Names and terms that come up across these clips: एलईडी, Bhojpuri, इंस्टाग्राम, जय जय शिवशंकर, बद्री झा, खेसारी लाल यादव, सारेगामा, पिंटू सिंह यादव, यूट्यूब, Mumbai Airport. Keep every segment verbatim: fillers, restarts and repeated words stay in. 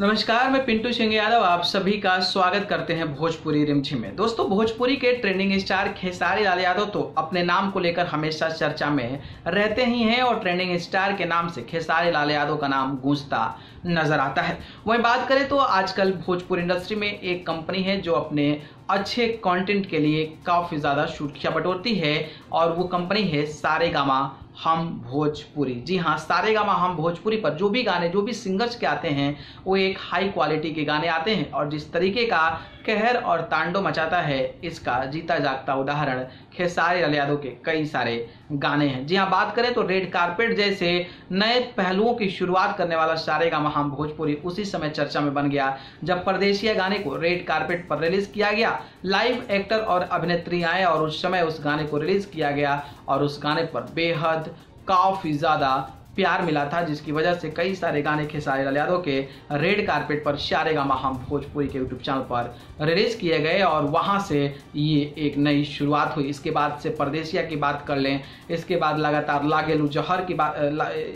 नमस्कार, मैं पिंटू सिंह यादव आप सभी का स्वागत करते हैं भोजपुरी रिमझिम में। दोस्तों, भोजपुरी के ट्रेंडिंग स्टार खेसारी लाल यादव तो अपने नाम को लेकर हमेशा चर्चा में रहते ही हैं और ट्रेंडिंग स्टार के नाम से खेसारी लाल यादव का नाम गूंजता नजर आता है। वहीं बात करें तो आजकल भोजपुरी इंडस्ट्री में एक कंपनी है जो अपने अच्छे कंटेंट के लिए काफ़ी ज़्यादा सुर्खियां बटोरती है और वो कंपनी है सारेगामा हम भोजपुरी। जी हाँ, सारेगामा हम भोजपुरी पर जो भी गाने, जो भी सिंगर्स के आते हैं वो एक हाई क्वालिटी के गाने आते हैं और जिस तरीके का कहर और तांडव मचाता है इसका जीता जागता उदाहरण खेसारी लाल यादव के कई सारे गाने हैं। जी हाँ, बात करें तो रेड कारपेट जैसे नए पहलुओं की शुरुआत करने वाला सारेगामा हम भोजपुरी उसी समय चर्चा में बन गया जब परदेसिया गाने को रेड कारपेट पर रिलीज किया गया। लाइव एक्टर और अभिनेत्री आए और उस समय उस गाने को रिलीज किया गया और उस गाने पर बेहद काफ़ी ज़्यादा प्यार मिला था, जिसकी वजह से कई सारे गाने खेसारी लाल यादव के रेड कारपेट पर सारेगामा हम भोजपुरी के यूट्यूब चैनल पर रिलीज किए गए और वहां से ये एक नई शुरुआत हुई। इसके बाद से परदेसिया की बात कर लें, इसके बाद लगातार लागेलू जहर की बात,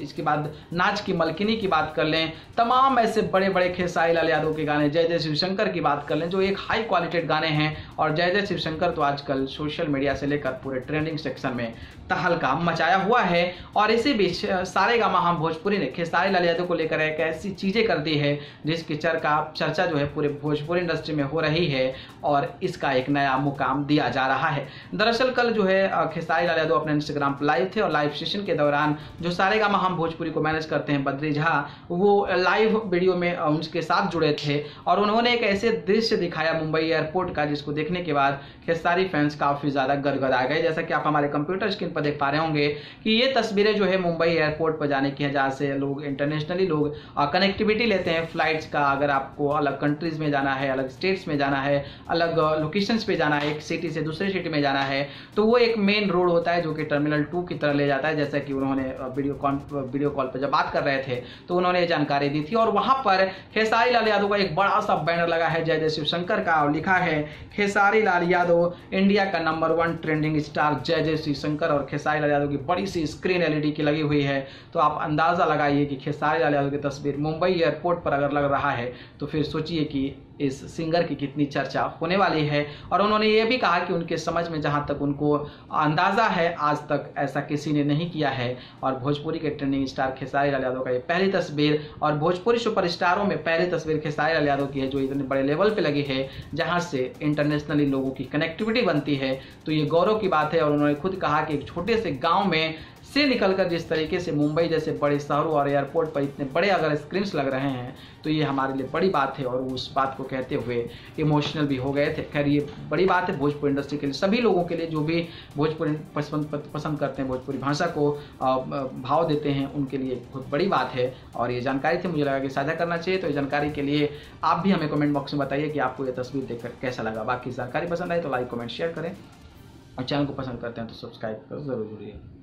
इसके बाद नाच की मलकिनी की बात कर लें, तमाम ऐसे बड़े बड़े खेसारी लाल यादव के गाने, जय जय शिवशंकर की बात कर लें जो एक हाई क्वालिटेड गाने हैं। और जय जय शिवशंकर तो आजकल सोशल मीडिया से लेकर पूरे ट्रेंडिंग सेक्शन में तहलका मचाया हुआ है। और इसी बीच सारे सारेगामा हम भोजपुरी ने खेसारी लाल यादव को लेकर एक ऐसी चीजें कर दी है जिसकी चर्चा चर्चा जो है पूरे भोजपुरी इंडस्ट्री में हो रही है और इसका एक नया मुकाम दिया जा रहा है। दरअसल कल जो है खेसारी लाल यादव अपने इंस्टाग्राम पर लाइव थे और लाइव सेशन के दौरान जो सारेगामा हम भोजपुरी को मैनेज करते हैं बद्री झा, वो लाइव वीडियो में उनके साथ जुड़े थे और उन्होंने एक ऐसे दृश्य दिखाया मुंबई एयरपोर्ट का जिसको देखने के बाद खेसारी फैंस काफी ज्यादा गदगदा गए। जैसा कि आप हमारे कंप्यूटर स्क्रीन पर देख पा रहे होंगे कि ये तस्वीरें जो है मुंबई एयरपोर्ट जाने की है जहाँ से लोग इंटरनेशनली लोग कनेक्टिविटी लेते हैं फ्लाइट्स का। अगर आपको अलग कंट्रीज में जाना है, अलग स्टेट्स में जाना है, अलग लोकेशंस पे जाना है, एक सिटी से दूसरे सिटी में जाना है तो वो एक मेन रोड होता है जो कि टर्मिनल टू की तरह ले जाता है। जैसा कि उन्होंने वीडियो कॉल वीडियो कॉल पर जब बात कर रहे थे तो उन्होंने जानकारी दी थी और वहाँ पर खेसारी लाल यादव का एक बड़ा सा बैनर लगा है जय जय शिवशंकर का और लिखा है खेसारी लाल यादव इंडिया का नंबर वन ट्रेंडिंग स्टार जय जय शिवशंकर। और खेसारी लाल यादव की बड़ी सी स्क्रीन एलईडी की लगी हुई है तो आप अंदाज़ा लगाइए कि खेसारी लाल यादव की तस्वीर मुंबई एयरपोर्ट पर अगर लग रहा है तो फिर सोचिए कि इस सिंगर की कितनी चर्चा होने वाली है। और उन्होंने ये भी कहा कि उनके समझ में जहाँ तक उनको अंदाज़ा है आज तक ऐसा किसी ने नहीं किया है। और भोजपुरी के ट्रेंडिंग स्टार खेसारी लाल यादव का ये पहली तस्वीर और भोजपुरी सुपरस्टारों में पहली तस्वीर खेसारी लाल यादव की है जो इतने बड़े लेवल पर लगी है जहाँ से इंटरनेशनली लोगों की कनेक्टिविटी बनती है तो ये गौरव की बात है। और उन्होंने खुद कहा कि एक छोटे से गाँव में से निकलकर जिस तरीके से मुंबई जैसे बड़े शहरों और एयरपोर्ट पर इतने बड़े अगर स्क्रीन्स लग रहे हैं तो ये हमारे लिए बड़ी बात है और उस बात को कहते हुए इमोशनल भी हो गए थे। खैर, ये बड़ी बात है भोजपुरी इंडस्ट्री के लिए, सभी लोगों के लिए जो भी भोजपुरी पसंद पसंद करते हैं, भोजपुरी भाषा को भाव देते हैं, उनके लिए बहुत बड़ी बात है। और ये जानकारी थी, मुझे लगा कि साझा करना चाहिए। तो ये जानकारी के लिए आप भी हमें कमेंट बॉक्स में बताइए कि आपको ये तस्वीर देखकर कैसा लगा। बाकी जानकारी पसंद आई तो लाइक कमेंट शेयर करें और चैनल को पसंद करते हैं तो सब्सक्राइब कर जरूर जुड़िए।